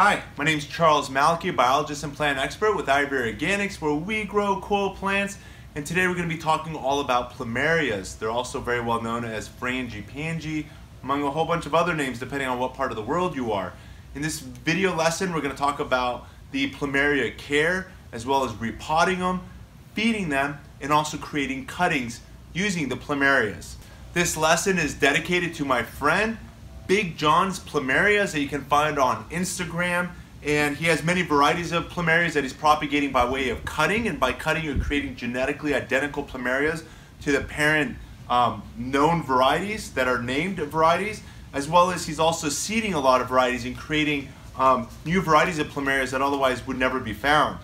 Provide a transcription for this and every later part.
Hi, my name is Charles Malki, biologist and plant expert with Ivory Organics, where we grow cool plants. And today we're going to be talking all about plumerias. They're also very well known as frangipani, among a whole bunch of other names depending on what part of the world you are. In this video lesson, we're going to talk about the plumeria care, as well as repotting them, feeding them, and also creating cuttings using the plumerias. This lesson is dedicated to my friend, Big John's Plumerias, that you can find on Instagram, and he has many varieties of plumerias that he's propagating by way of cutting, and by cutting you're creating genetically identical plumerias to the parent known varieties that are named varieties, as well as he's also seeding a lot of varieties and creating new varieties of plumerias that otherwise would never be found.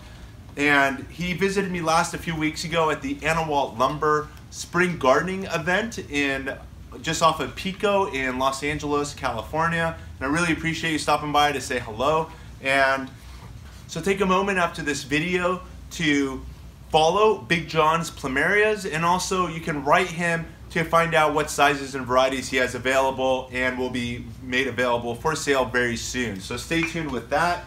And he visited me a few weeks ago at the Annawalt Lumber Spring Gardening event in just off of Pico in Los Angeles, California. And I really appreciate you stopping by to say hello. And so take a moment after this video to follow Big John's Plumerias, and also you can write him to find out what sizes and varieties he has available and will be made available for sale very soon. So stay tuned with that.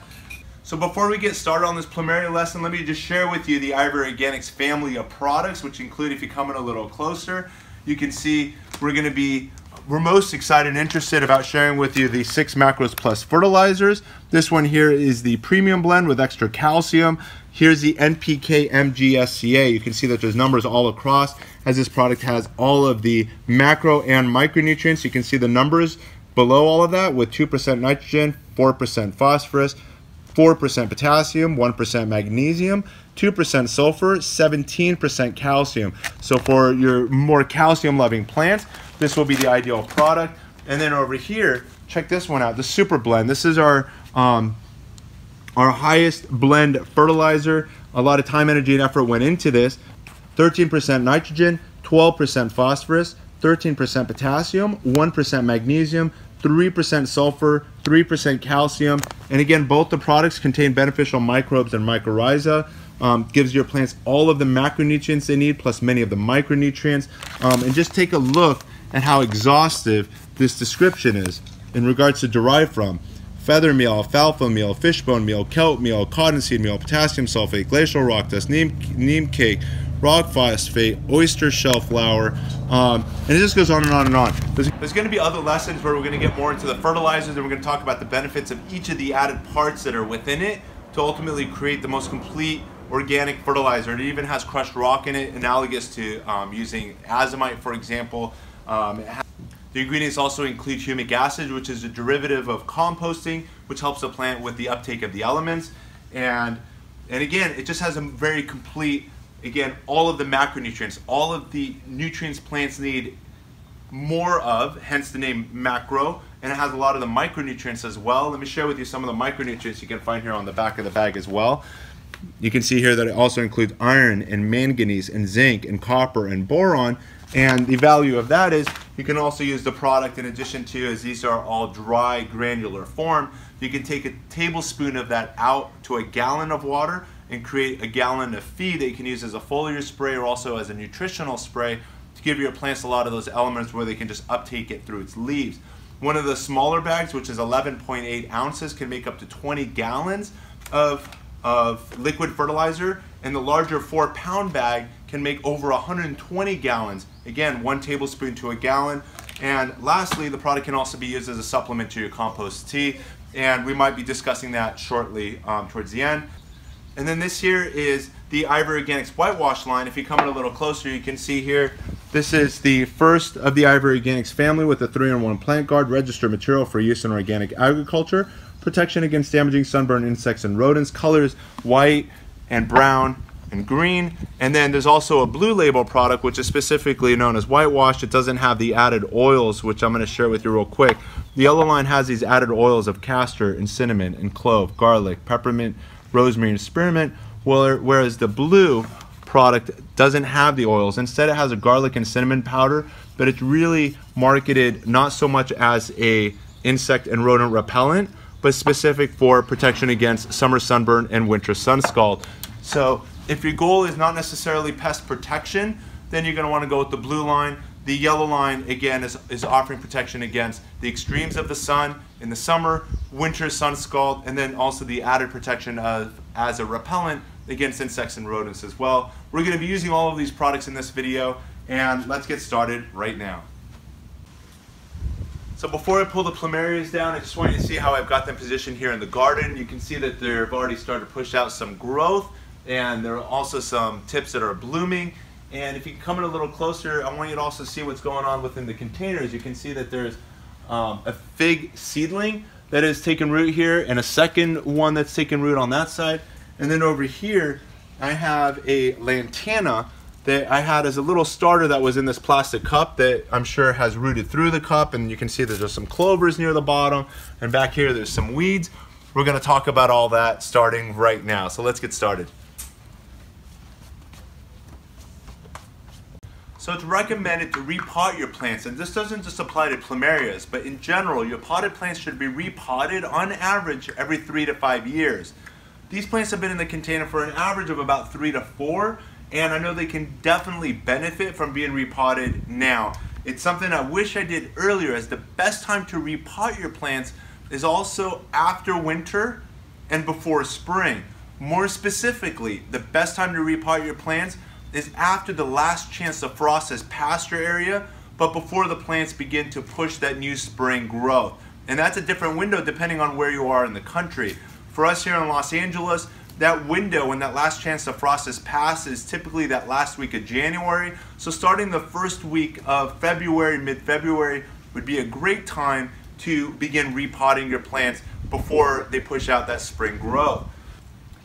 So before we get started on this plumeria lesson, let me just share with you the Ivory Organics family of products, which include, if you come in a little closer, you can see we're most excited and interested about sharing with you the 6 macros+ fertilizers. This one here is the premium blend with extra calcium. Here's the NPK MGSCA. You can see that there's numbers all across, as this product has all of the macro and micronutrients. You can see the numbers below all of that, with 2% nitrogen, 4% phosphorus, 4% potassium, 1% magnesium, 2% sulfur, 17% calcium. So for your more calcium loving plants, this will be the ideal product. And then over here, check this one out, the super blend. This is our highest blend fertilizer. A lot of time, energy, and effort went into this. 13% nitrogen, 12% phosphorus, 13% potassium, 1% magnesium, 3% sulfur, 3% calcium. And again, both the products contain beneficial microbes and mycorrhiza. Gives your plants all of the macronutrients they need, plus many of the micronutrients. And just take a look at how exhaustive this description is in regards to derived from feather meal, alfalfa meal, fishbone meal, kelp meal, cottonseed meal, potassium sulfate, glacial rock dust, neem cake, rock phosphate, oyster shell flour, and it just goes on and on and on. There's going to be other lessons where we're going to get more into the fertilizers, and we're going to talk about the benefits of each of the added parts that are within it to ultimately create the most complete organic fertilizer. It even has crushed rock in it, analogous to using azomite, for example. The ingredients also include humic acid, which is a derivative of composting, which helps the plant with the uptake of the elements. And again, it just has a very complete, again, all of the macronutrients, all of the nutrients plants need more of, hence the name macro, and it has a lot of the micronutrients as well. Let me share with you some of the micronutrients you can find here on the back of the bag as well. You can see here that it also includes iron and manganese and zinc and copper and boron, and the value of that is you can also use the product in addition to, as these are all dry granular form, you can take a tablespoon of that out to a gallon of water and create a gallon of feed that you can use as a foliar spray or also as a nutritional spray to give your plants a lot of those elements where they can just uptake it through its leaves. One of the smaller bags, which is 11.8 ounces, can make up to 20 gallons of liquid fertilizer, and the larger 4-pound bag can make over 120 gallons. Again, 1 tablespoon to a gallon. And lastly, the product can also be used as a supplement to your compost tea, and we might be discussing that shortly towards the end. And then this here is the Ivory Organics whitewash line. If you come in a little closer, you can see here, this is the first of the Ivory Organics family with a 3-in-1 plant guard, registered material for use in organic agriculture, protection against damaging sunburn, insects, and rodents, colors white and brown and green. And then there's also a blue label product, which is specifically known as whitewash. It doesn't have the added oils, which I'm gonna share with you real quick. The yellow line has these added oils of castor and cinnamon and clove, garlic, peppermint, rosemary, and spearmint, whereas the blue product doesn't have the oils. Instead, it has a garlic and cinnamon powder, but it's really marketed not so much as a insect and rodent repellent, but specific for protection against summer sunburn and winter sun scald. So if your goal is not necessarily pest protection, then you're gonna wanna go with the blue line. The yellow line, again, is offering protection against the extremes of the sun, in the summer, winter sun scald, and then also the added protection of as a repellent against insects and rodents as well. We're going to be using all of these products in this video, and let's get started right now. So before I pull the plumerias down, I just want you to see how I've got them positioned here in the garden. You can see that they've already started to push out some growth, and there are also some tips that are blooming. And if you come in a little closer, I want you to also see what's going on within the containers. You can see that there's a fig seedling that has taken root here, and a second one that's taken root on that side. And then over here, I have a lantana that I had as a little starter that was in this plastic cup that I'm sure has rooted through the cup. And you can see there's just some clovers near the bottom, and back here there's some weeds. We're going to talk about all that starting right now. So let's get started. So it's recommended to repot your plants, and this doesn't just apply to plumerias, but in general, your potted plants should be repotted on average every 3 to 5 years. These plants have been in the container for an average of about 3 to 4, and I know they can definitely benefit from being repotted now. It's something I wish I did earlier, as the best time to repot your plants is also after winter and before spring. More specifically, the best time to repot your plants is after the last chance the frost has passed your area, but before the plants begin to push that new spring growth. And that's a different window depending on where you are in the country. For us here in Los Angeles, that window when that last chance the frost has passed is typically that last week of January. So starting the first week of February, mid-February, would be a great time to begin repotting your plants before they push out that spring growth.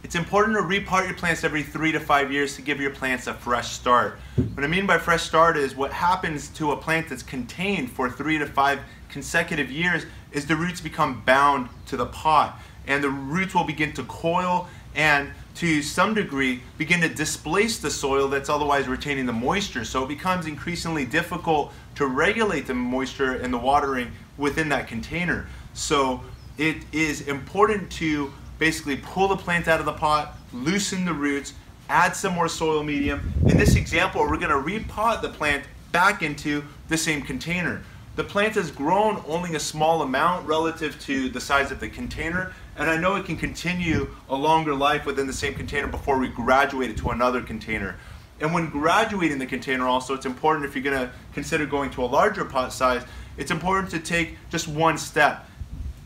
It's important to repot your plants every 3 to 5 years to give your plants a fresh start. What I mean by fresh start is what happens to a plant that's contained for 3 to 5 consecutive years is the roots become bound to the pot, and the roots will begin to coil and to some degree begin to displace the soil that's otherwise retaining the moisture. So it becomes increasingly difficult to regulate the moisture and the watering within that container. So it is important to basically pull the plant out of the pot, loosen the roots, add some more soil medium. In this example, we're going to repot the plant back into the same container. The plant has grown only a small amount relative to the size of the container, and I know it can continue a longer life within the same container before we graduate it to another container. And when graduating the container also, it's important, if you're going to consider going to a larger pot size, it's important to take just one step.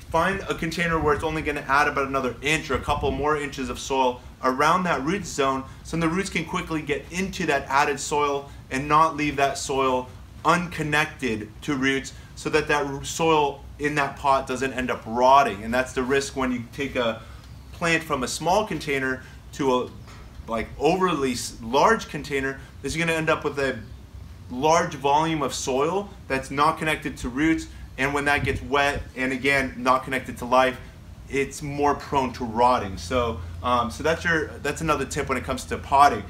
Find a container where it's only going to add about another inch or a couple more inches of soil around that root zone, so the roots can quickly get into that added soil and not leave that soil unconnected to roots, so that that soil in that pot doesn't end up rotting. And that's the risk when you take a plant from a small container to a overly large container, is you're going to end up with a large volume of soil that's not connected to roots. And when that gets wet, and again, not connected to life, it's more prone to rotting. So, that's another tip when it comes to potting.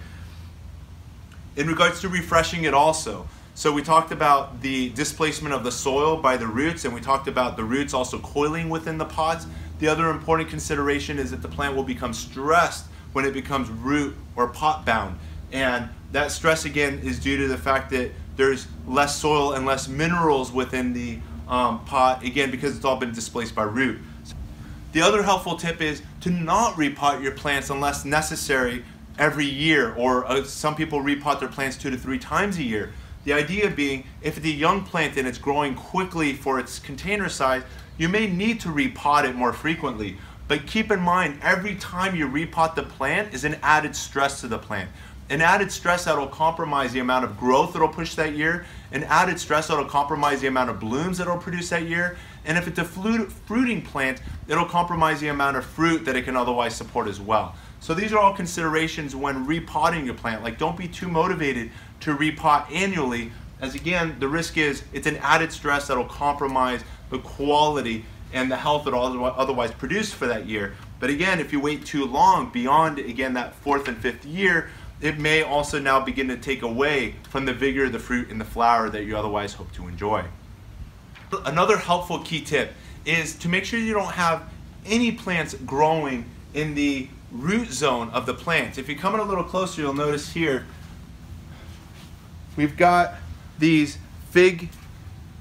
In regards to refreshing it also, so we talked about the displacement of the soil by the roots, and we talked about the roots also coiling within the pots. The other important consideration is that the plant will become stressed when it becomes root or pot bound. And that stress again is due to the fact that there's less soil and less minerals within the pot, again, because it's all been displaced by root. The other helpful tip is to not repot your plants unless necessary every year, or some people repot their plants 2 to 3 times a year. The idea being, if it's a young plant and it's growing quickly for its container size, you may need to repot it more frequently. But keep in mind, every time you repot the plant is an added stress to the plant. An added stress that will compromise the amount of growth that will push that year, an added stress that will compromise the amount of blooms that it will produce that year, and if it's a fruiting plant, it will compromise the amount of fruit that it can otherwise support as well. So these are all considerations when repotting your plant. Like, don't be too motivated to repot annually, as again, the risk is it's an added stress that will compromise the quality and the health that will otherwise produce for that year. But again, if you wait too long beyond, again, that 4th and 5th year, it may also now begin to take away from the vigor of the fruit and the flower that you otherwise hope to enjoy. Another helpful key tip is to make sure you don't have any plants growing in the root zone of the plants. If you come in a little closer, you'll notice here we've got these fig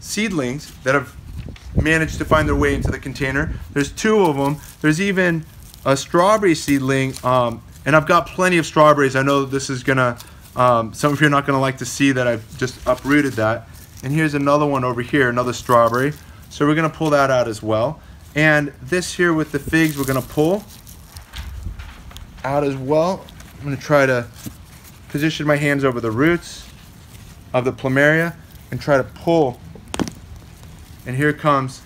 seedlings that have managed to find their way into the container. There's two of them. There's even a strawberry seedling, and I've got plenty of strawberries. I know this is gonna, some of you are not gonna like to see that I've just uprooted that. And here's another one over here, another strawberry. So we're gonna pull that out as well. And this here with the figs, we're gonna pull out as well. I'm gonna try to position my hands over the roots of the plumeria and try to pull. And here comes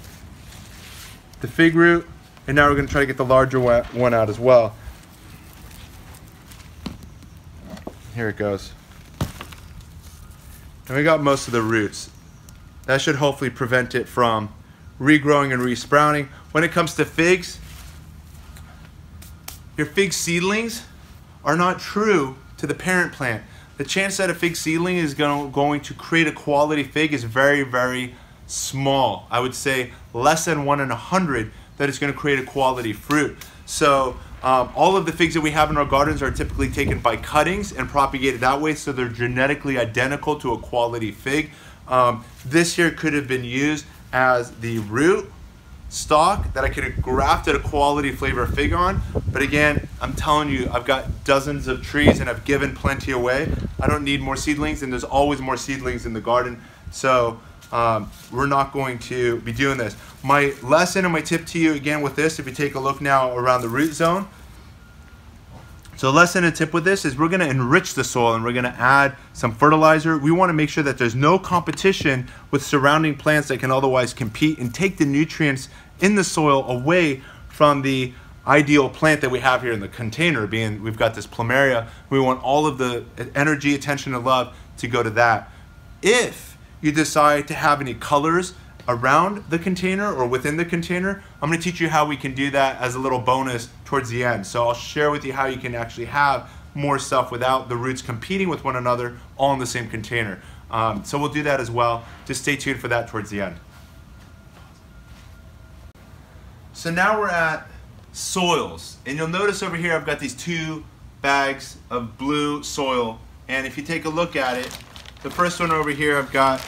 the fig root. And now we're gonna try to get the larger one out as well. Here it goes. And we got most of the roots. That should hopefully prevent it from regrowing and resprouting. When it comes to figs, your fig seedlings are not true to the parent plant. The chance that a fig seedling is going to create a quality fig is very, very small. I would say less than 1 in 100 that it's going to create a quality fruit. So all of the figs that we have in our gardens are typically taken by cuttings and propagated that way, so they're genetically identical to a quality fig. This here could have been used as the root stock that I could have grafted a quality flavor fig on. But again, I'm telling you, I've got dozens of trees and I've given plenty away. I don't need more seedlings, and there's always more seedlings in the garden. So we're not going to be doing this. My lesson and my tip to you again with this, if you take a look now around the root zone. So lesson and tip with this is we're gonna enrich the soil and we're gonna add some fertilizer. We wanna make sure that there's no competition with surrounding plants that can otherwise compete and take the nutrients in the soil away from the ideal plant that we have here in the container, being we've got this plumeria. We want all of the energy, attention, and love to go to that. If you decide to have any colors around the container or within the container, I'm going to teach you how we can do that as a little bonus towards the end. So I'll share with you how you can actually have more stuff without the roots competing with one another all in the same container. So we'll do that as well. Just stay tuned for that towards the end. So now we're at soils, and you'll notice over here I've got these two bags of blue soil, and if you take a look at it, the first one over here I've got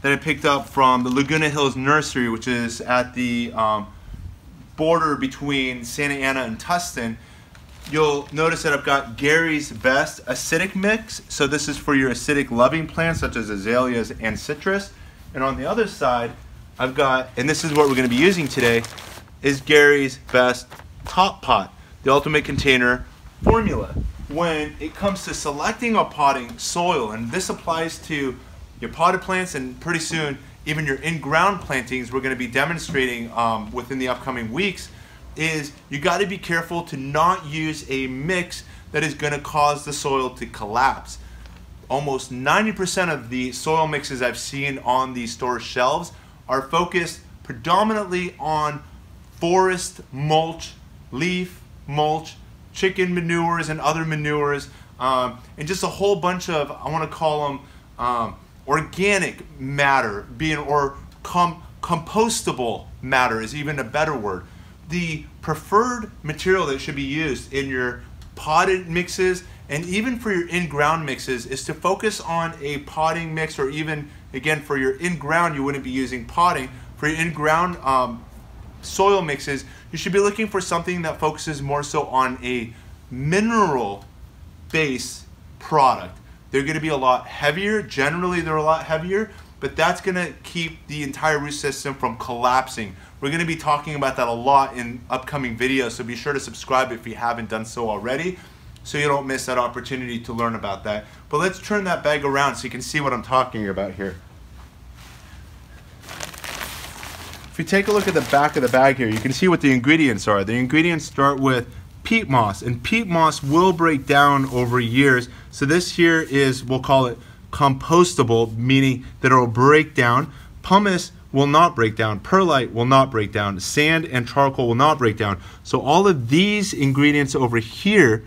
that I picked up from the Laguna Hills Nursery, which is at the border between Santa Ana and Tustin. You'll notice that I've got Gary's Best Acidic Mix. So this is for your acidic loving plants such as azaleas and citrus. And on the other side, I've got, and this is what we're gonna be using today, is Gary's Best Top Pot, the ultimate container formula. When it comes to selecting or potting soil, and this applies to your potted plants and pretty soon even your in-ground plantings we're going to be demonstrating within the upcoming weeks, is you got to be careful to not use a mix that is going to cause the soil to collapse. Almost 90% of the soil mixes I've seen on the store shelves are focused predominantly on forest mulch, leaf mulch, chicken manures and other manures, and just a whole bunch of, I want to call them organic matter, compostable matter is even a better word. The preferred material that should be used in your potted mixes and even for your in-ground mixes is to focus on a potting mix, or even again for your in-ground, you wouldn't be using potting. For your in-ground soil mixes, you should be looking for something that focuses more so on a mineral-based product. They're going to be a lot heavier. Generally, they're a lot heavier, but that's going to keep the entire root system from collapsing. We're going to be talking about that a lot in upcoming videos, so be sure to subscribe if you haven't done so already, so you don't miss that opportunity to learn about that. But let's turn that bag around so you can see what I'm talking about here. If you take a look at the back of the bag here, you can see what the ingredients are. The ingredients start with peat moss, and peat moss will break down over years. So this here is, we'll call it compostable, meaning that it'll break down. Pumice will not break down, perlite will not break down, sand and charcoal will not break down. So all of these ingredients over here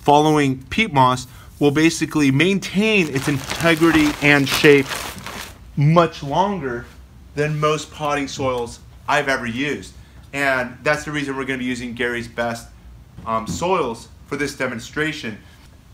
following peat moss will basically maintain its integrity and shape much longer than most potting soils I've ever used. And that's the reason we're going to be using Gary's Best soils for this demonstration.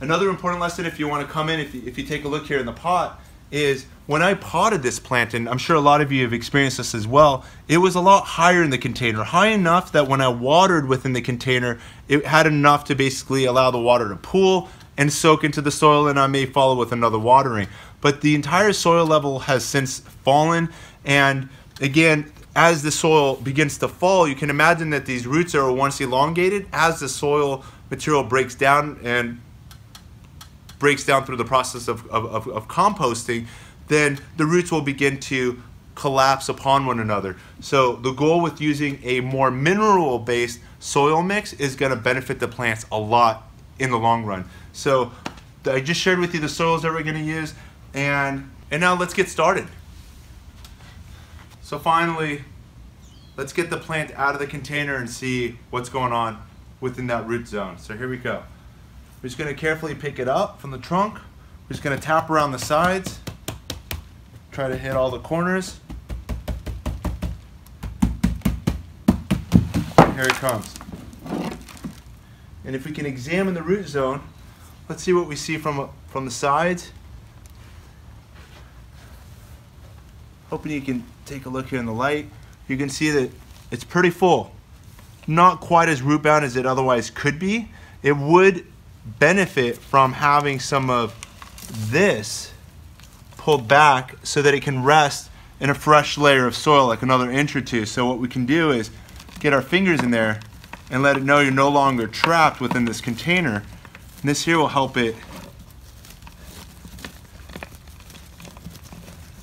Another important lesson, if you want to come in, if you take a look here in the pot, is when I potted this plant, and I'm sure a lot of you have experienced this as well, it was a lot higher in the container, high enough that when I watered within the container, it had enough to basically allow the water to pool and soak into the soil, and I may follow with another watering. But the entire soil level has since fallen, and again, as the soil begins to fall, you can imagine that these roots are once elongated as the soil material breaks down and breaks down through the process of composting, then the roots will begin to collapse upon one another. So the goal with using a more mineral-based soil mix is going to benefit the plants a lot in the long run. So I just shared with you the soils that we're going to use, and now let's get started. So finally, let's get the plant out of the container and see what's going on within that root zone. So here we go. We're just gonna carefully pick it up from the trunk. We're just gonna tap around the sides, try to hit all the corners. Here it comes. And if we can examine the root zone, let's see what we see from the sides. Hoping you can take a look here in the light. You can see that it's pretty full. Not quite as root bound as it otherwise could be. It would benefit from having some of this pulled back so that it can rest in a fresh layer of soil, like another inch or two. So what we can do is get our fingers in there and let it know you're no longer trapped within this container. And this here will help it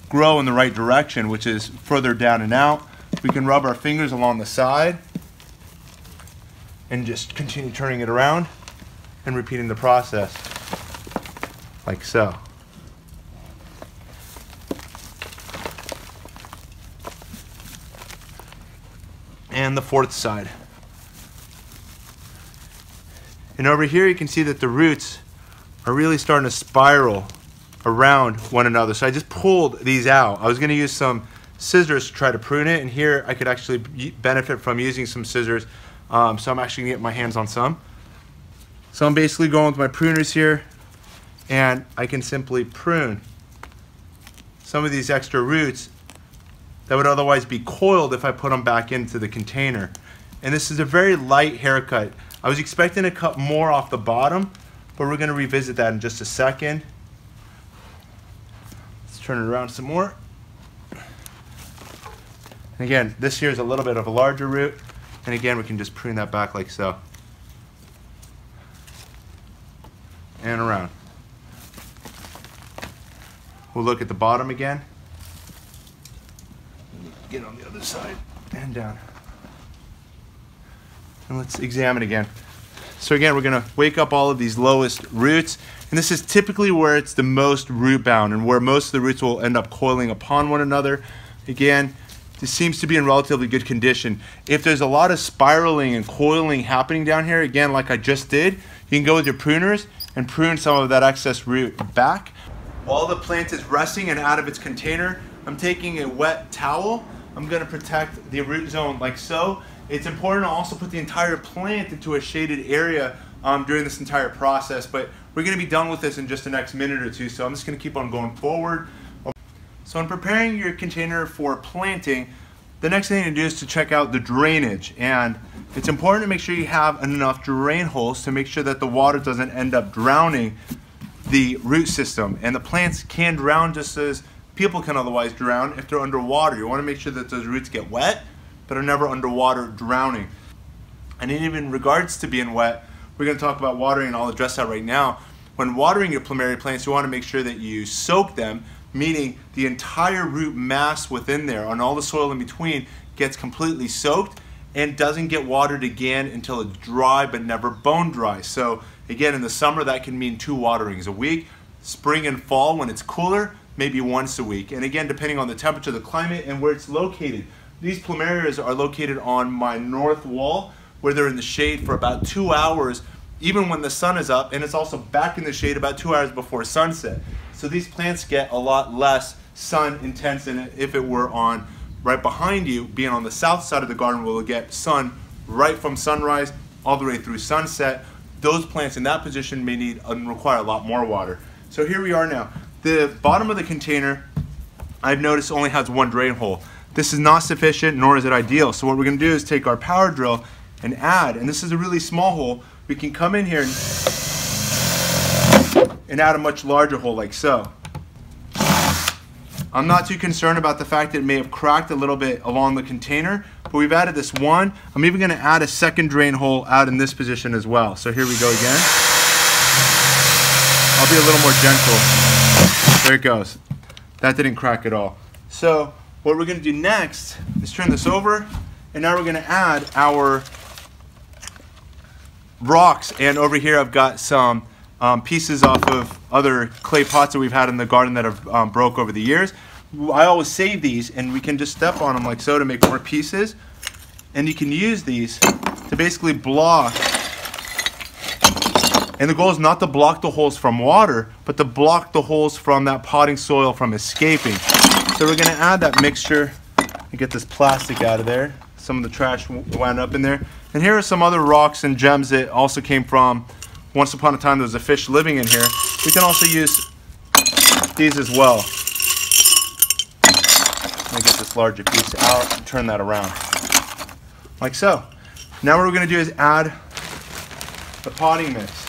grow in the right direction, which is further down and out. We can rub our fingers along the side and just continue turning it around and repeating the process, like so. And the fourth side. And over here you can see that the roots are really starting to spiral around one another. So I just pulled these out. I was going to use some scissors to try to prune it, and here I could actually benefit from using some scissors. So I'm actually going to get my hands on some. So I'm basically going with my pruners here, and I can simply prune some of these extra roots that would otherwise be coiled if I put them back into the container. And this is a very light haircut. I was expecting to cut more off the bottom, but we're going to revisit that in just a second. Let's turn it around some more. And again, this here is a little bit of a larger root. And again, we can just prune that back like so. And around. We'll look at the bottom again. Get on the other side and down. And let's examine again. So again, we're gonna wake up all of these lowest roots. And this is typically where it's the most root bound and where most of the roots will end up coiling upon one another. Again, this seems to be in relatively good condition. If there's a lot of spiraling and coiling happening down here, again, like I just did, you can go with your pruners and prune some of that excess root back. While the plant is resting and out of its container, I'm taking a wet towel. I'm gonna protect the root zone like so. It's important to also put the entire plant into a shaded area during this entire process, but we're gonna be done with this in just the next minute or two, so I'm just gonna keep on going forward. So in preparing your container for planting, the next thing to do is to check out the drainage. And it's important to make sure you have enough drain holes to make sure that the water doesn't end up drowning the root system. And the plants can drown just as people can otherwise drown if they're underwater. You want to make sure that those roots get wet, but are never underwater drowning. And even in regards to being wet, we're going to talk about watering, and I'll address that right now. When watering your plumeria plants, you want to make sure that you soak them, meaning the entire root mass within there and all the soil in between gets completely soaked and doesn't get watered again until it's dry but never bone dry. So again, in the summer that can mean 2 waterings a week. Spring and fall when it's cooler, maybe once a week. And again, depending on the temperature, the climate, and where it's located. These plumerias are located on my north wall where they're in the shade for about 2 hours even when the sun is up, and it's also back in the shade about 2 hours before sunset. So these plants get a lot less sun intense than if it were on right behind you. Being on the south side of the garden will get sun right from sunrise all the way through sunset. Those plants in that position may need and require a lot more water. So here we are now. The bottom of the container I've noticed only has one drain hole. This is not sufficient, nor is it ideal. So what we're gonna do is take our power drill and add, and this is a really small hole, we can come in here and add a much larger hole like so. I'm not too concerned about the fact that it may have cracked a little bit along the container, but we've added this one. I'm even gonna add a second drain hole out in this position as well. So here we go again. I'll be a little more gentle. There it goes. That didn't crack at all. So what we're gonna do next is turn this over, and now we're gonna add our rocks. And over here I've got some pieces off of other clay pots that we've had in the garden that have broke over the years. I always save these, and we can just step on them like so to make more pieces. And you can use these to basically block. And the goal is not to block the holes from water, but to block the holes from that potting soil from escaping. So we're gonna add that mixture and get this plastic out of there. Some of the trash wound up in there. And here are some other rocks and gems that also came from once upon a time there was a fish living in here. We can also use these as well. Let me get this larger piece out and turn that around. Like so. Now what we're going to do is add the potting mix.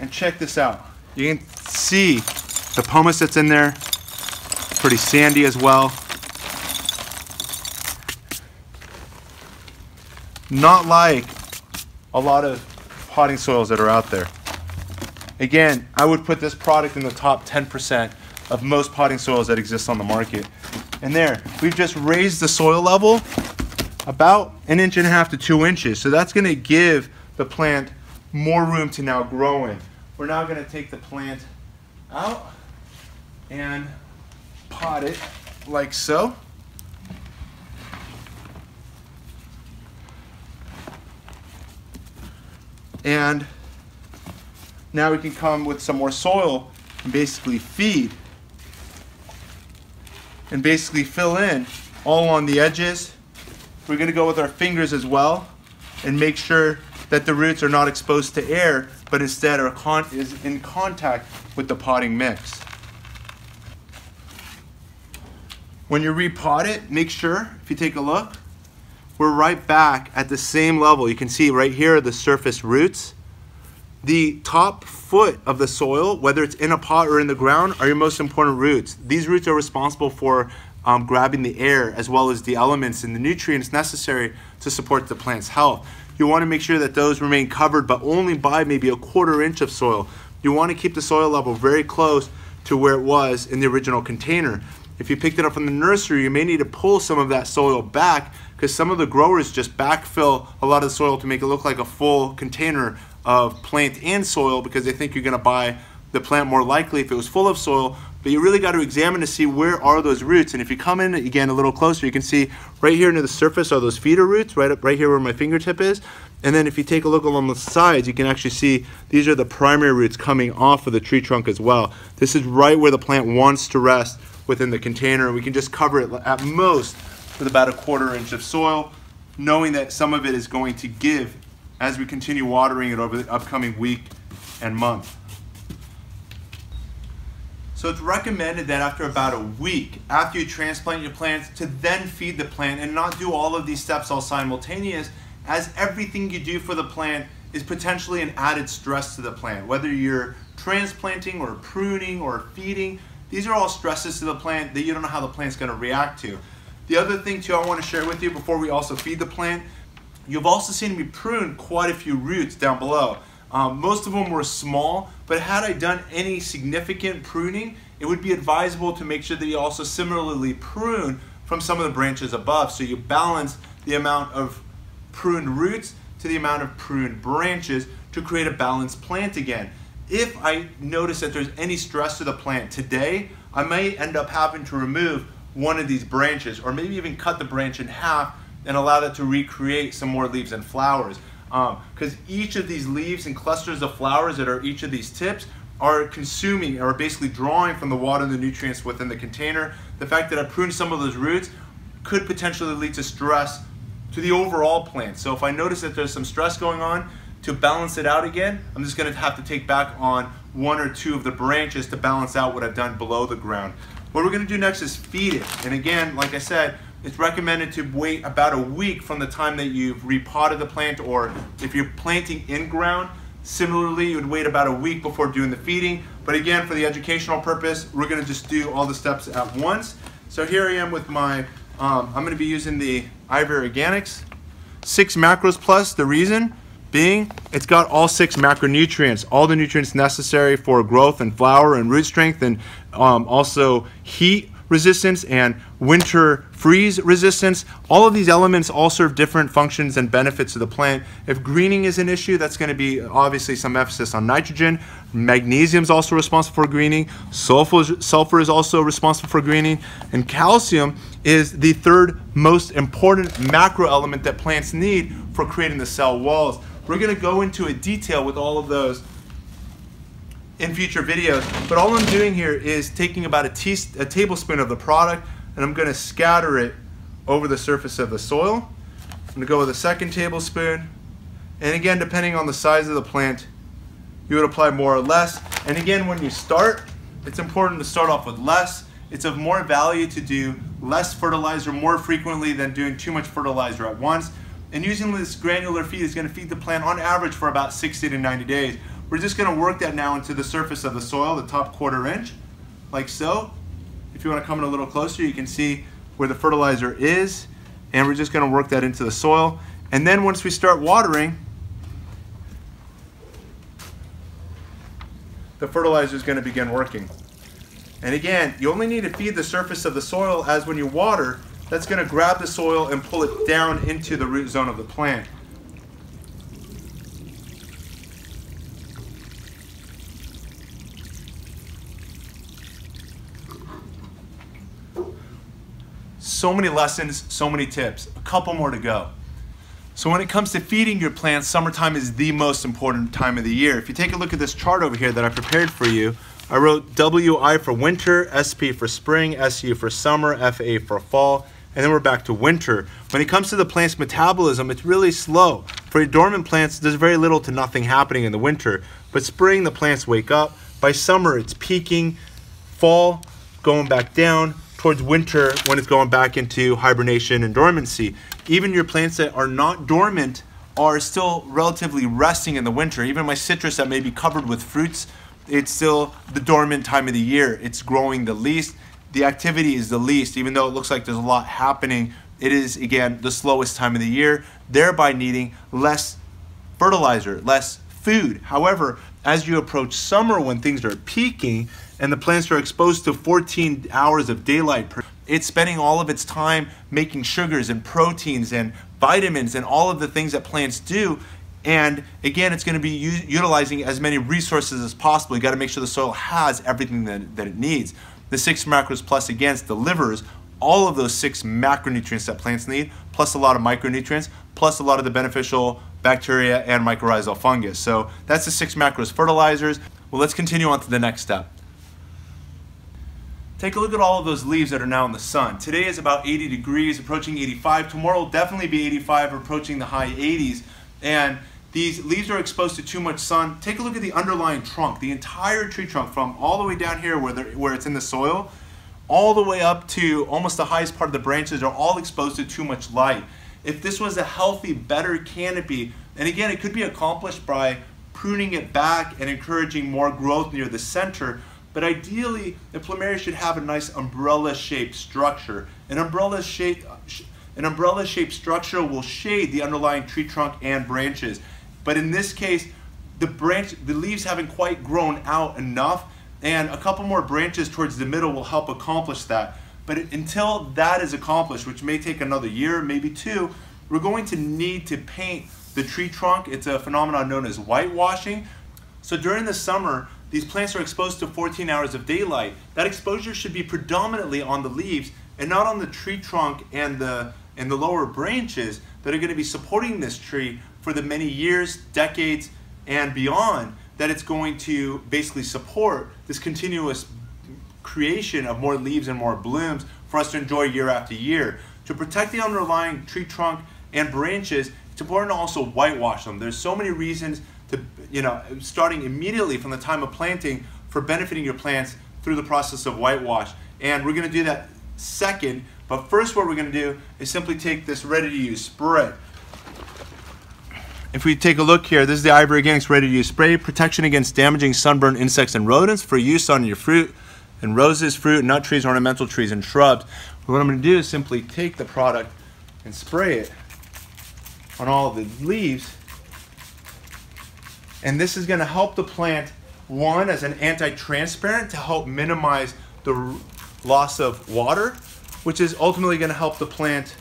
And check this out. You can see the pumice that's in there. It's pretty sandy as well. Not like a lot of potting soils that are out there. Again, I would put this product in the top 10% of most potting soils that exist on the market. And there, we've just raised the soil level about 1.5 to 2 inches. So that's gonna give the plant more room to now grow in. We're now gonna take the plant out and pot it like so. And now we can come with some more soil and basically feed and basically fill in all on the edges. We're going to go with our fingers as well and make sure that the roots are not exposed to air, but instead are in contact with the potting mix. When you repot it, make sure, if you take a look, we're right back at the same level. You can see right here are the surface roots. The top foot of the soil, whether it's in a pot or in the ground, are your most important roots. These roots are responsible for grabbing the air as well as the elements and the nutrients necessary to support the plant's health. You want to make sure that those remain covered, but only by maybe 1/4 inch of soil. You want to keep the soil level very close to where it was in the original container. If you picked it up from the nursery, you may need to pull some of that soil back because some of the growers just backfill a lot of the soil to make it look like a full container of plant and soil because they think you're gonna buy the plant more likely if it was full of soil, but you really got to examine to see where are those roots. And if you come in again a little closer, you can see right here near the surface are those feeder roots, right up right here where my fingertip is. And then if you take a look along the sides, you can actually see these are the primary roots coming off of the tree trunk as well. This is right where the plant wants to rest within the container. We can just cover it at most with about 1/4 inch of soil, knowing that some of it is going to give as we continue watering it over the upcoming week and month. So it's recommended that after about a week, after you transplant your plants, to then feed the plant and not do all of these steps all simultaneous, as everything you do for the plant is potentially an added stress to the plant. Whether you're transplanting or pruning or feeding, these are all stresses to the plant that you don't know how the plant's gonna react to. The other thing too I wanna share with you before we also feed the plant, you've also seen me prune quite a few roots down below. Most of them were small, but had I done any significant pruning, it would be advisable to make sure that you also similarly prune from some of the branches above. So you balance the amount of pruned roots to the amount of pruned branches to create a balanced plant again. If I notice that there's any stress to the plant today, I may end up having to remove one of these branches or maybe even cut the branch in half and allow that to recreate some more leaves and flowers. Because each of these leaves and clusters of flowers that are each of these tips are consuming or basically drawing from the water and the nutrients within the container. The fact that I pruned some of those roots could potentially lead to stress to the overall plant. So if I notice that there's some stress going on, to balance it out again, I'm just gonna have to take back on 1 or 2 of the branches to balance out what I've done below the ground. What we're gonna do next is feed it. And again, like I said, it's recommended to wait about a week from the time that you've repotted the plant, or if you're planting in ground, similarly, you would wait about a week before doing the feeding. But again, for the educational purpose, we're gonna just do all the steps at once. So here I am with my, I'm gonna be using the Ivory Organics, 6 macros plus. The reason being, it's got all 6 macronutrients, all the nutrients necessary for growth and flower and root strength, and also heat resistance and winter freeze resistance. All of these elements all serve different functions and benefits to the plant. If greening is an issue, that's going to be obviously some emphasis on nitrogen. Magnesium is also responsible for greening. Sulfur is also responsible for greening. And calcium is the third most important macro element that plants need for creating the cell walls. We're going to go into a detail with all of those in future videos, but all I'm doing here is taking about a tablespoon of the product, and I'm gonna scatter it over the surface of the soil. I'm gonna go with a second tablespoon, and again, depending on the size of the plant, you would apply more or less. And again, when you start, it's important to start off with less. It's of more value to do less fertilizer more frequently than doing too much fertilizer at once. And using this granular feed is gonna feed the plant on average for about 60 to 90 days. We're just gonna work that now into the surface of the soil, the top 1/4 inch, like so. If you wanna come in a little closer, you can see where the fertilizer is, and we're just gonna work that into the soil. And then once we start watering, the fertilizer is gonna begin working. And again, you only need to feed the surface of the soil, as when you water, that's gonna grab the soil and pull it down into the root zone of the plant. So many lessons, so many tips, a couple more to go. So when it comes to feeding your plants, summertime is the most important time of the year. If you take a look at this chart over here that I prepared for you, I wrote WI for winter, SP for spring, SU for summer, FA for fall, and then we're back to winter. When it comes to the plant's metabolism, it's really slow. For dormant plants, there's very little to nothing happening in the winter. But spring, the plants wake up. By summer, it's peaking. Fall, going back down. Towards winter, when it's going back into hibernation and dormancy. Even your plants that are not dormant are still relatively resting in the winter. Even my citrus that may be covered with fruits, it's still the dormant time of the year. It's growing the least. The activity is the least. Even though it looks like there's a lot happening, it is, again, the slowest time of the year, thereby needing less fertilizer, less food. However, as you approach summer, when things are peaking and the plants are exposed to 14 hours of daylight, it's spending all of its time making sugars and proteins and vitamins and all of the things that plants do. And again, it's going to be utilizing as many resources as possible. You got to make sure the soil has everything that it needs. The 6 macros plus, again, delivers all of those 6 macronutrients that plants need, plus a lot of micronutrients, plus a lot of the beneficial bacteria and mycorrhizal fungus. So that's the 6 macros fertilizers. Well, let's continue on to the next step. Take a look at all of those leaves that are now in the sun. Today is about 80 degrees, approaching 85. Tomorrow will definitely be 85, approaching the high 80s. And these leaves are exposed to too much sun. Take a look at the underlying trunk, the entire tree trunk, from all the way down here where it's in the soil, all the way up to almost the highest part of the branches are all exposed to too much light. If this was a healthy, better canopy, and again, it could be accomplished by pruning it back and encouraging more growth near the center, but ideally, the plumeria should have a nice umbrella-shaped structure. An umbrella-shaped structure will shade the underlying tree trunk and branches. But in this case, the leaves haven't quite grown out enough, and a couple more branches towards the middle will help accomplish that. But until that is accomplished, which may take another year, maybe two, we're going to need to paint the tree trunk. It's a phenomenon known as whitewashing. So during the summer, these plants are exposed to 14 hours of daylight. That exposure should be predominantly on the leaves and not on the tree trunk and the lower branches that are going to be supporting this tree for the many years, decades, and beyond that it's going to basically support this continuous creation of more leaves and more blooms for us to enjoy year after year. To protect the underlying tree trunk and branches, it's important to also whitewash them. There's so many reasons to, starting immediately from the time of planting for benefiting your plants through the process of whitewash. and we're going to do that second. But first, what we're going to do is simply take this ready-to-use spray. If we take a look here, this is the Ivory Organics ready-to-use spray, protection against damaging sunburn, insects, and rodents for use on your fruit and roses, fruit, nut trees, ornamental trees, and shrubs. What I'm going to do is simply take the product and spray it on all the leaves, and this is going to help the plant, one, as an anti-transparent to help minimize the loss of water, which is ultimately going to help the plant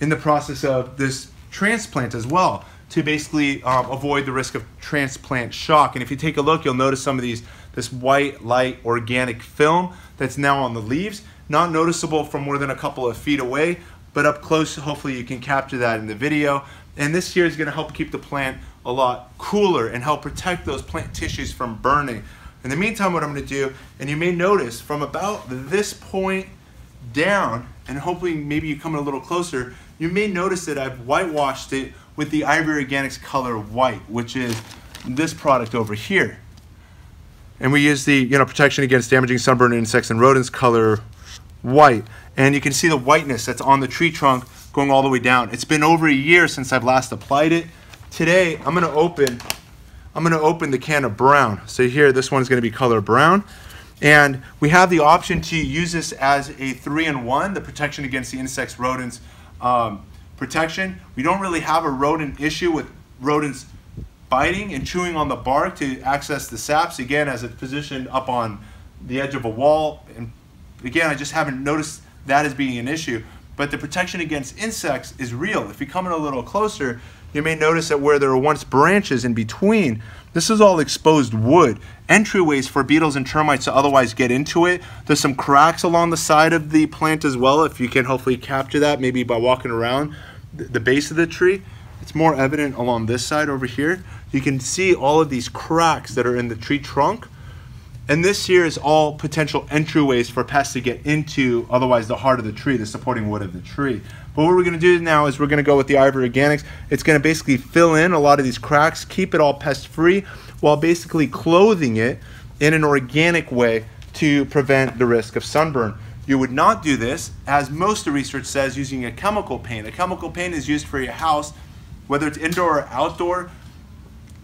in the process of this transplant as well, to basically avoid the risk of transplant shock. And if you take a look, you'll notice some of these, this white, light, organic film that's now on the leaves, not noticeable from more than a couple of feet away, but up close, hopefully you can capture that in the video. And this here is gonna help keep the plant a lot cooler and help protect those plant tissues from burning. In the meantime, what I'm gonna do, and you may notice from about this point down, and hopefully maybe you come in a little closer, you may notice that I've whitewashed it with the Ivory Organics color white, which is this product over here. And we use the, you know, protection against damaging sunburn, insects, and rodents color white. And you can see the whiteness that's on the tree trunk going all the way down. It's been over a year since I've last applied it. Today, I'm gonna open the can of brown. So here, this one's gonna be color brown. And we have the option to use this as a 3-in-1, the protection against the insects, rodents, protection. We don't really have a rodent issue with rodents biting and chewing on the bark to access the saps, again, as it's positioned up on the edge of a wall. And again, I just haven't noticed that as being an issue. But the protection against insects is real. If you come in a little closer, you may notice that where there were once branches in between, this is all exposed wood, entryways for beetles and termites to otherwise get into it. There's some cracks along the side of the plant as well, if you can hopefully capture that, maybe by walking around the base of the tree. It's more evident along this side over here. You can see all of these cracks that are in the tree trunk. And this here is all potential entryways for pests to get into, otherwise, the heart of the tree, the supporting wood of the tree. But what we're going to do now is we're going to go with the Ivory Organics. It's going to basically fill in a lot of these cracks, keep it all pest-free, while basically clothing it in an organic way to prevent the risk of sunburn. You would not do this, as most of the research says, using a chemical paint. A chemical paint is used for your house, whether it's indoor or outdoor.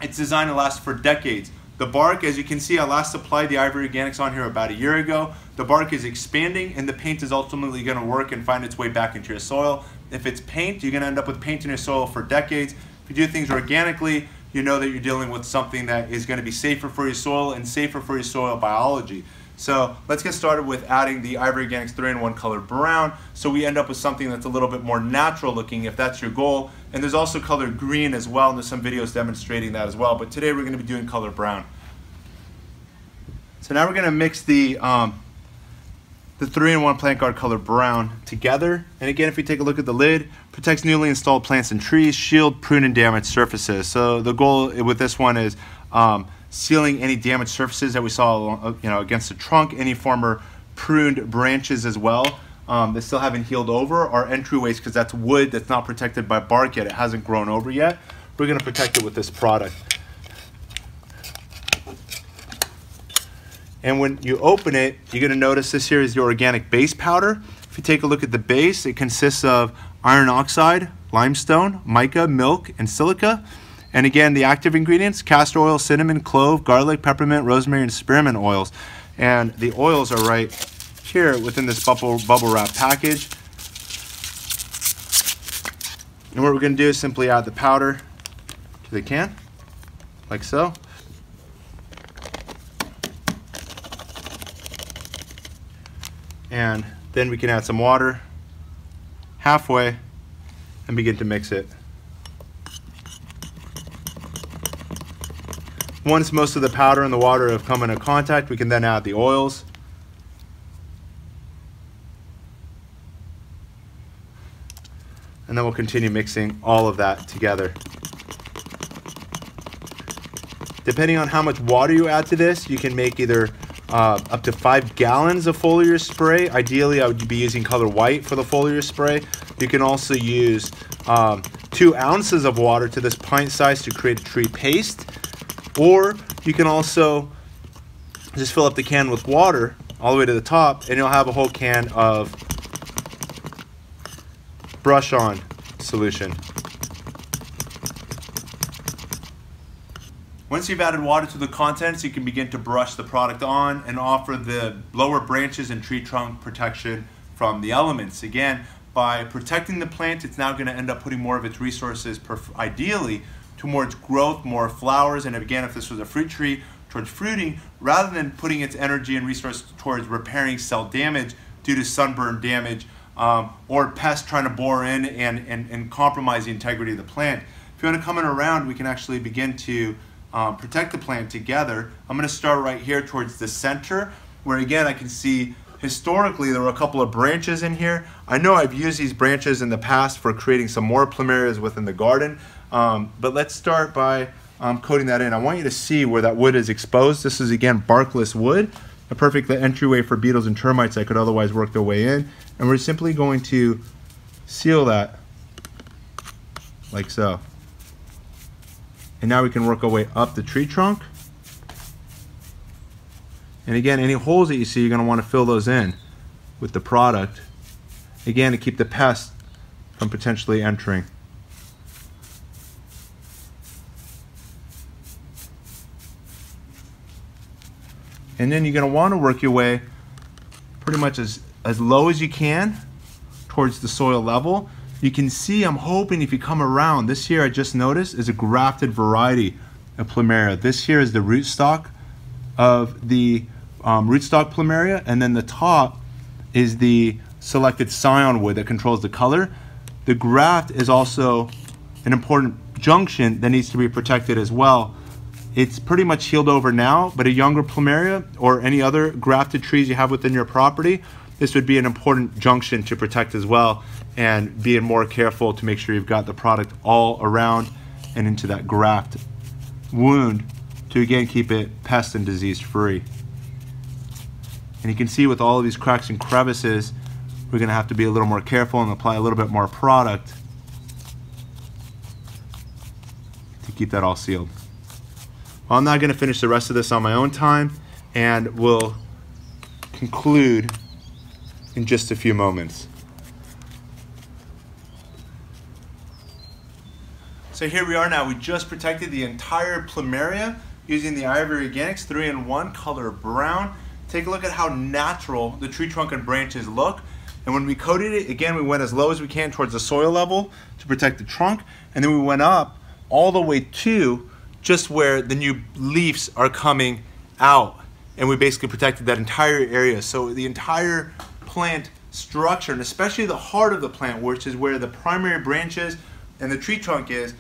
It's designed to last for decades. The bark, as you can see, I last applied the Ivory Organics on here about a year ago. The bark is expanding and the paint is ultimately gonna work and find its way back into your soil. If it's paint, you're gonna end up with paint in your soil for decades. If you do things organically, you know that you're dealing with something that is gonna be safer for your soil and safer for your soil biology. So let's get started with adding the Ivory Organics 3-in-1 color brown, so we end up with something that's a little bit more natural looking, if that's your goal. And there's also color green as well, and there's some videos demonstrating that as well, but today we're gonna be doing color brown. So now we're gonna mix the 3-in-1 plant guard color brown together. And again, if we take a look at the lid, protects newly installed plants and trees, shield, prune, and damaged surfaces. So the goal with this one is sealing any damaged surfaces that we saw, you know, against the trunk, any former pruned branches as well. They still haven't healed over, or entryways, because that's wood that's not protected by bark yet. It hasn't grown over yet. We're gonna protect it with this product. And when you open it, you're gonna notice this here is your organic base powder. If you take a look at the base, it consists of iron oxide, limestone, mica, milk, and silica. And again, the active ingredients, castor oil, cinnamon, clove, garlic, peppermint, rosemary, and spearmint oils. And the oils are right here within this bubble wrap package. And what we're gonna do is simply add the powder to the can, like so. And then we can add some water halfway and begin to mix it. Once most of the powder and the water have come into contact, we can then add the oils. And then we'll continue mixing all of that together. Depending on how much water you add to this, you can make either up to 5 gallons of foliar spray. Ideally, I would be using color white for the foliar spray. You can also use 2 ounces of water to this pint size to create a tree paste, or you can also just fill up the can with water all the way to the top, and you'll have a whole can of brush-on solution. Once you've added water to the contents, you can begin to brush the product on and offer the lower branches and tree trunk protection from the elements. Again, by protecting the plant, it's now going to end up putting more of its resources, ideally, towards growth, more flowers, and again, if this was a fruit tree, towards fruiting, rather than putting its energy and resource towards repairing cell damage due to sunburn damage or pests trying to bore in and compromise the integrity of the plant. If you want to come in around, we can actually begin to protect the plant together. I'm going to start right here towards the center, where again I can see historically there were a couple of branches in here. I know I've used these branches in the past for creating some more plumerias within the garden, but let's start by coating that in. I want you to see where that wood is exposed. This is again barkless wood, a perfect entryway for beetles and termites that could otherwise work their way in, and we're simply going to seal that like so. And now we can work our way up the tree trunk. And again, any holes that you see, you're going to want to fill those in with the product. Again, to keep the pests from potentially entering. And then you're going to want to work your way pretty much as low as you can towards the soil level. You can see, I'm hoping if you come around, this here I just noticed is a grafted variety of plumeria. This here is the rootstock of the rootstock plumeria, and then the top is the selected scion wood that controls the color. The graft is also an important junction that needs to be protected as well. It's pretty much healed over now, but a younger plumeria or any other grafted trees you have within your property, this would be an important junction to protect as well, and being more careful to make sure you've got the product all around and into that graft wound to again keep it pest and disease free. And you can see with all of these cracks and crevices, we're gonna have to be a little more careful and apply a little bit more product to keep that all sealed. Well, I'm not gonna finish the rest of this on my own time, and we'll conclude in just a few moments. So here we are now. We just protected the entire plumeria using the Ivory Organics 3-in-1 color brown. Take a look at how natural the tree trunk and branches look. And when we coated it, again, we went as low as we can towards the soil level to protect the trunk. And then we went up all the way to just where the new leaves are coming out. And we basically protected that entire area. So the entire plant structure, and especially the heart of the plant, which is where the primary branches and the tree trunk is,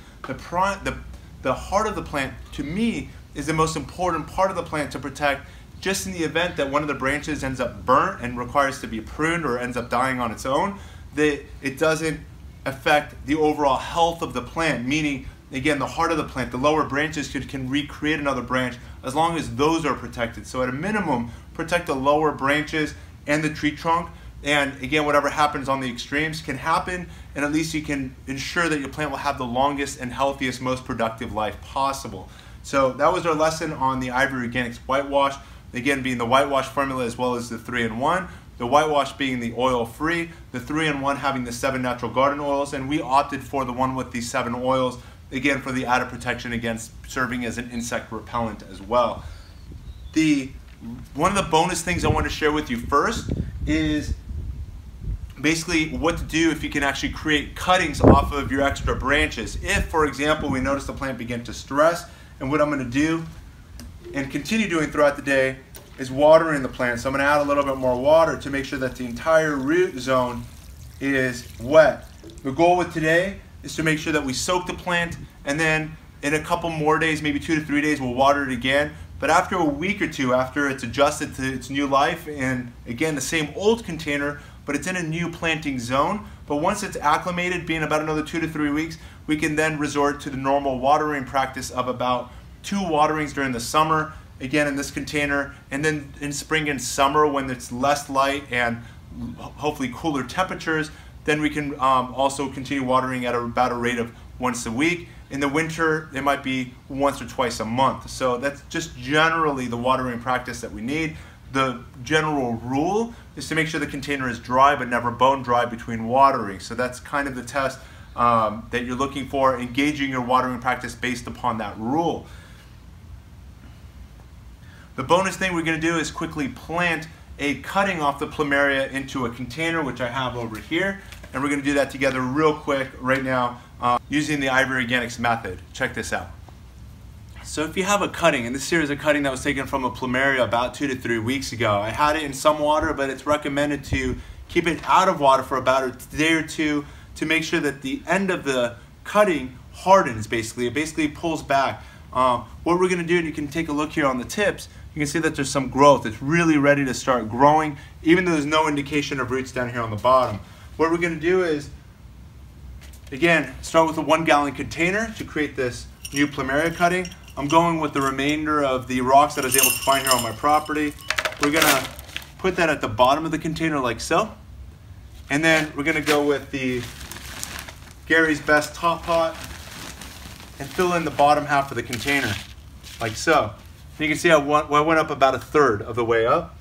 the heart of the plant, to me, is the most important part of the plant to protect, just in the event that one of the branches ends up burnt and requires to be pruned or ends up dying on its own, that it doesn't affect the overall health of the plant, meaning, again, the heart of the plant, the lower branches can recreate another branch as long as those are protected. So at a minimum, protect the lower branches and the tree trunk, and again, whatever happens on the extremes can happen, and at least you can ensure that your plant will have the longest and healthiest, most productive life possible. So that was our lesson on the Ivory Organics whitewash, again being the whitewash formula as well as the 3-in-1, the whitewash being the oil-free, the 3-in-1 having the 7 natural garden oils, and we opted for the one with the 7 oils, again for the added protection against serving as an insect repellent as well. One of the bonus things I want to share with you first is basically what to do if you can actually create cuttings off of your extra branches. If, for example, we notice the plant begin to stress, and what I'm going to do and continue doing throughout the day is watering the plant. So I'm going to add a little bit more water to make sure that the entire root zone is wet. The goal with today is to make sure that we soak the plant, and then in a couple more days, maybe 2 to 3 days, we'll water it again. But after a week or two, after it's adjusted to its new life, and again, the same old container, but it's in a new planting zone. But once it's acclimated, being about another 2 to 3 weeks, we can then resort to the normal watering practice of about 2 waterings during the summer, again in this container, and then in spring and summer when it's less light and hopefully cooler temperatures, then we can also continue watering at about a rate of once a week. In the winter, it might be once or twice a month. So that's just generally the watering practice that we need. The general rule is to make sure the container is dry but never bone dry between watering. So that's kind of the test that you're looking for, engaging your watering practice based upon that rule. The bonus thing we're going to do is quickly plant a cutting off the plumeria into a container, which I have over here, and we're going to do that together real quick right now using the Ivory Organics method. Check this out. So if you have a cutting, and this here is a cutting that was taken from a plumeria about 2 to 3 weeks ago. I had it in some water, but it's recommended to keep it out of water for about a day or two to make sure that the end of the cutting hardens basically. It basically pulls back. What we're going to do, and you can take a look here on the tips, you can see that there's some growth. It's really ready to start growing, even though there's no indication of roots down here on the bottom. What we're going to do is, again, start with a 1 gallon container to create this new plumeria cutting. I'm going with the remainder of the rocks that I was able to find here on my property. We're gonna put that at the bottom of the container like so. And then we're gonna go with the Gary's Best Top Pot and fill in the bottom half of the container like so. And you can see I went up about 1/3 of the way up.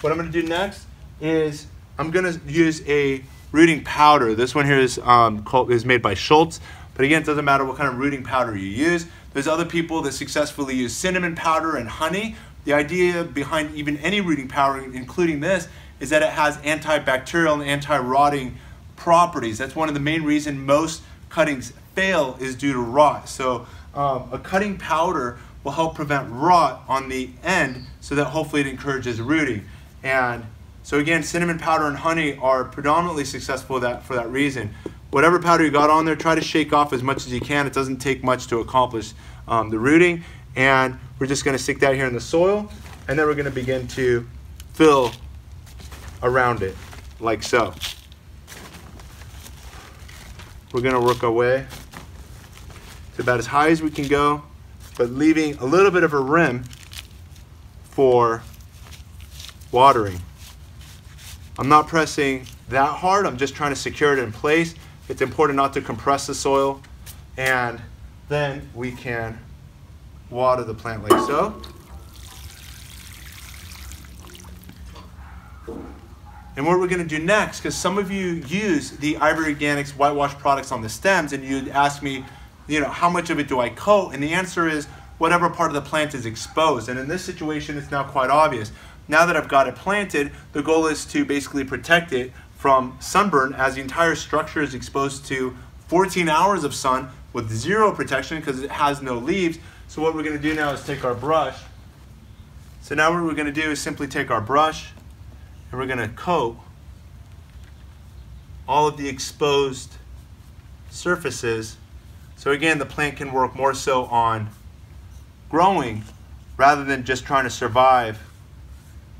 What I'm gonna do next is I'm gonna use a rooting powder. This one here is made by Schultz. But again, it doesn't matter what kind of rooting powder you use. There's other people that successfully use cinnamon powder and honey. The idea behind even any rooting powder, including this, is that it has antibacterial and anti-rotting properties. That's one of the main reasons most cuttings fail is due to rot. So a cutting powder will help prevent rot on the end so that hopefully it encourages rooting. And so again, cinnamon powder and honey are predominantly successful for that reason. Whatever powder you got on there, try to shake off as much as you can. It doesn't take much to accomplish the rooting. And we're just gonna stick that here in the soil, and then we're gonna begin to fill around it, like so. We're gonna work our way to about as high as we can go, but leaving a little bit of a rim for watering. I'm not pressing that hard, I'm just trying to secure it in place. It's important not to compress the soil, and then we can water the plant like so. And what we're going to do next, because some of you use the Ivory Organics whitewash products on the stems, and you'd ask me, you know, how much of it do I coat? And the answer is whatever part of the plant is exposed. And in this situation, it's now quite obvious. Now that I've got it planted, the goal is to basically protect it from sunburn, as the entire structure is exposed to 14 hours of sun with zero protection because it has no leaves. So what we're going to do now is take our brush. So now what we're going to do is simply take our brush and we're going to coat all of the exposed surfaces. So again, the plant can work more so on growing rather than just trying to survive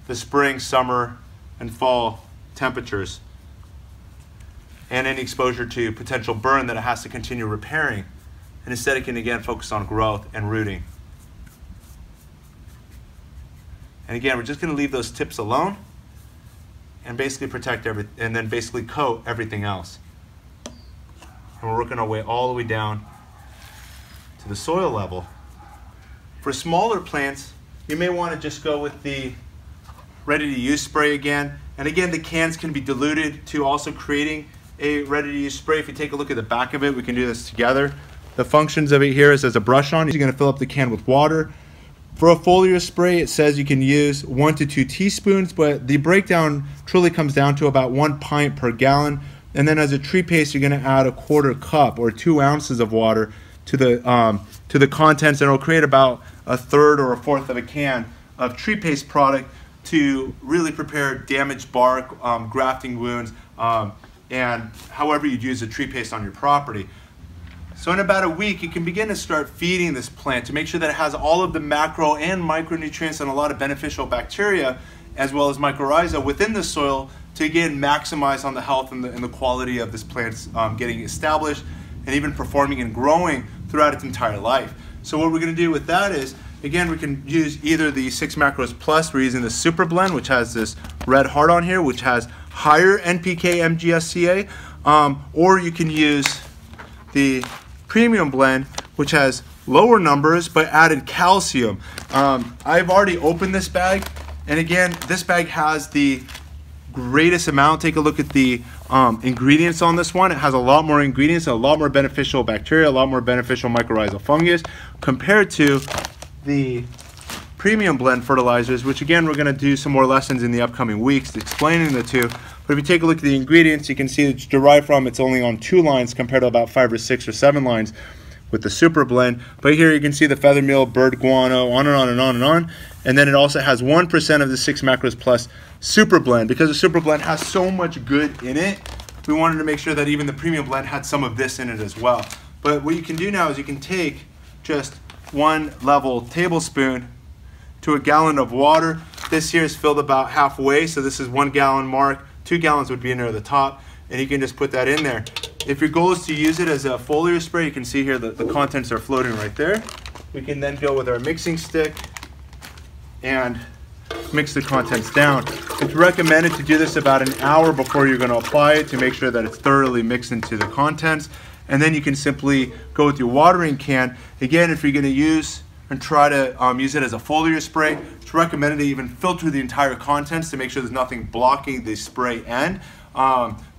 the spring, summer, and fall temperatures and any exposure to potential burn that it has to continue repairing. And instead it can again focus on growth and rooting. And again, we're just going to leave those tips alone and basically protect everything, and then basically coat everything else. And we're working our way all the way down to the soil level. For smaller plants, you may want to just go with the ready-to-use spray again. And again, the cans can be diluted to also creating a ready-to-use spray. If you take a look at the back of it, we can do this together. The functions of it here is as a brush-on, you're going to fill up the can with water. For a foliar spray, it says you can use 1 to 2 teaspoons, but the breakdown truly comes down to about 1 pint per gallon. And then as a tree paste, you're going to add 1/4 cup or 2 ounces of water to the contents, and it'll create about 1/3 or 1/4 of a can of tree paste product to really prepare damaged bark, grafting wounds, and however you'd use a tree paste on your property. So in about a week, you can begin to start feeding this plant to make sure that it has all of the macro and micronutrients and a lot of beneficial bacteria, as well as mycorrhiza within the soil to again maximize on the health and the quality of this plant's getting established and even performing and growing throughout its entire life. So what we're going to do with that is, again, we can use either the 6 macros plus, we're using the super blend, which has this red heart on here, which has higher NPK MGSCA, or you can use the premium blend, which has lower numbers but added calcium. I've already opened this bag, and again, this bag has the greatest amount. Take a look at the ingredients on this one. It has a lot more ingredients, a lot more beneficial bacteria, a lot more beneficial mycorrhizal fungus compared to the premium blend fertilizers, which again, we're going to do some more lessons in the upcoming weeks explaining the two. But if you take a look at the ingredients, you can see it's derived from, it's only on 2 lines compared to about 5 or 6 or 7 lines with the super blend. But here you can see the feather meal, bird guano, on and on and on and on. And then it also has 1% of the 6 macros plus super blend. Because the super blend has so much good in it, we wanted to make sure that even the premium blend had some of this in it as well. But what you can do now is you can take just 1 level tablespoon to a gallon of water. This here is filled about halfway, so this is 1 gallon mark. 2 gallons would be near the top, and you can just put that in there. If your goal is to use it as a foliar spray, you can see here that the contents are floating right there. We can then go with our mixing stick and mix the contents down. It's recommended to do this about an hour before you're going to apply it to make sure that it's thoroughly mixed into the contents. And then you can simply go with your watering can. Again, if you're going to use and try to use it as a foliar spray, it's recommended to even filter the entire contents to make sure there's nothing blocking the spray end.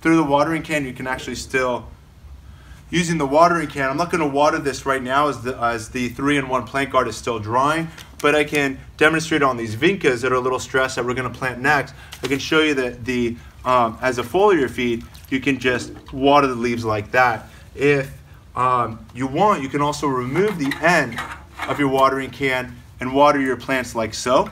Through the watering can, you can actually still, using the watering can, I'm not going to water this right now as the 3-in-1 plant guard is still drying, but I can demonstrate on these vincas that are a little stressed that we're going to plant next. I can show you that the as a foliar feed, you can just water the leaves like that. If you want, you can also remove the end of your watering can and water your plants like so.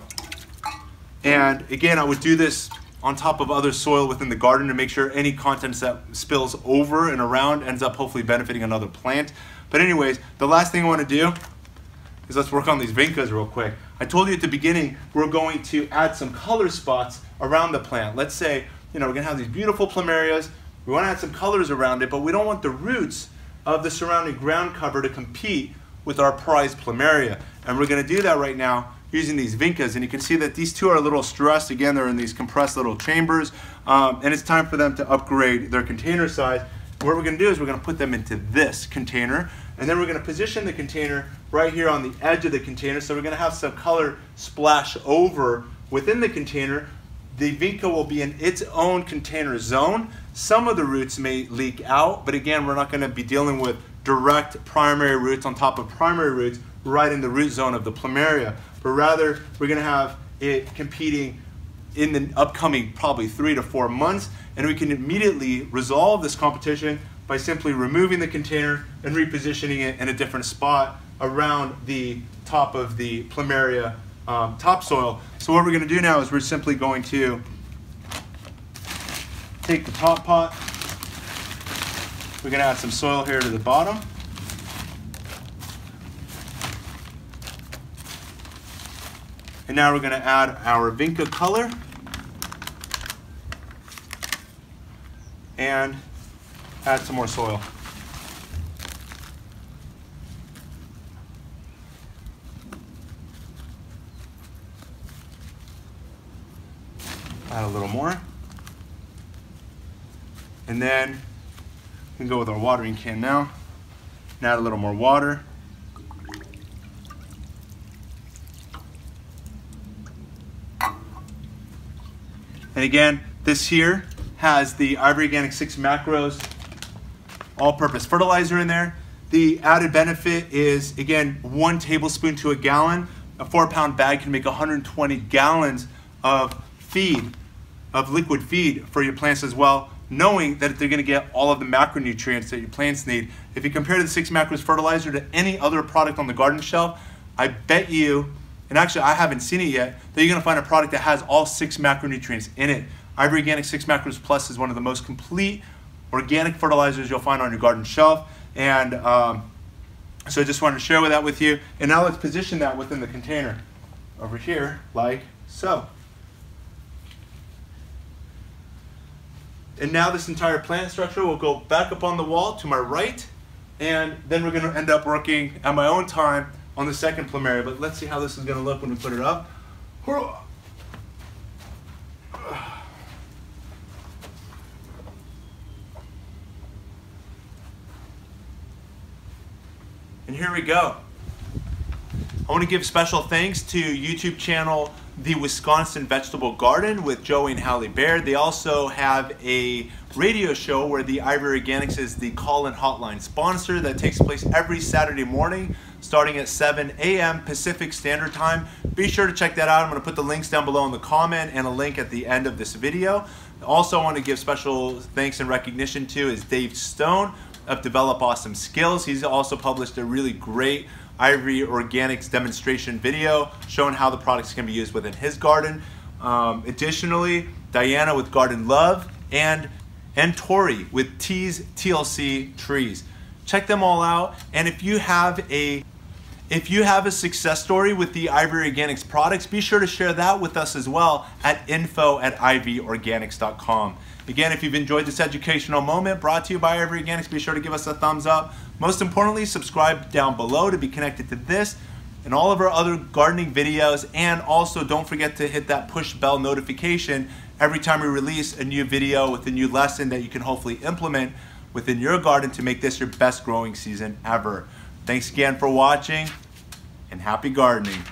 And again, I would do this on top of other soil within the garden to make sure any contents that spills over and around ends up hopefully benefiting another plant. But anyways, the last thing I want to do is let's work on these vincas real quick. I told you at the beginning, we're going to add some color spots around the plant. Let's say, you know, we're gonna have these beautiful plumerias. We want to add some colors around it, but we don't want the roots of the surrounding ground cover to compete with our prized plumeria. And we're gonna do that right now using these vincas. And you can see that these two are a little stressed. Again, they're in these compressed little chambers. And it's time for them to upgrade their container size. What we're gonna do is we're gonna put them into this container, and then we're gonna position the container right here on the edge of the container. So we're gonna have some color splash over within the container. The vinca will be in its own container zone. Some of the roots may leak out, but again, we're not gonna be dealing with direct primary roots on top of primary roots right in the root zone of the plumeria, but rather we're going to have it competing in the upcoming probably 3 to 4 months, and we can immediately resolve this competition by simply removing the container and repositioning it in a different spot around the top of the plumeria topsoil. So what we're going to do now is we're simply going to take the top pot. We're going to add some soil here to the bottom. And now we're going to add our vinca color. And add some more soil. Add a little more. And then we can go with our watering can now, and add a little more water. And again, this here has the Ivory Organics 6 Macros all-purpose fertilizer in there. The added benefit is, again, 1 tablespoon to a gallon. A 4-pound bag can make 120 gallons of feed, of liquid feed for your plants as well, knowing that they're going to get all of the macronutrients that your plants need. If you compare the 6 macros fertilizer to any other product on the garden shelf, I bet you, and actually I haven't seen it yet, that you're going to find a product that has all 6 macronutrients in it. Ivory Organics 6 Macros Plus is one of the most complete organic fertilizers you'll find on your garden shelf. And so I just wanted to share that with you. And now let's position that within the container over here like so. And now this entire plant structure will go back up on the wall to my right, and then we're going to end up working at my own time on the second plumeria. But let's see how this is going to look when we put it up. And here we go. I want to give special thanks to YouTube channel The Wisconsin Vegetable Garden with Joey and Hallie Baird. They also have a radio show where the Ivory Organics is the call-in hotline sponsor that takes place every Saturday morning starting at 7 a.m. Pacific Standard Time. Be sure to check that out. I'm going to put the links down below in the comment and a link at the end of this video. Also, I want to give special thanks and recognition to is Dave Stone of Develop Awesome Skills. He's also published a really great Ivory Organics demonstration video showing how the products can be used within his garden. Additionally, Diana with Garden Love and Tori with Tease TLC Trees. Check them all out, and if you have a success story with the Ivory Organics products, be sure to share that with us as well at info@ivorganics.com. Again, if you've enjoyed this educational moment brought to you by Ivory Organics, be sure to give us a thumbs up. Most importantly, subscribe down below to be connected to this and all of our other gardening videos, and also don't forget to hit that push bell notification every time we release a new video with a new lesson that you can hopefully implement within your garden to make this your best growing season ever. Thanks again for watching, and happy gardening.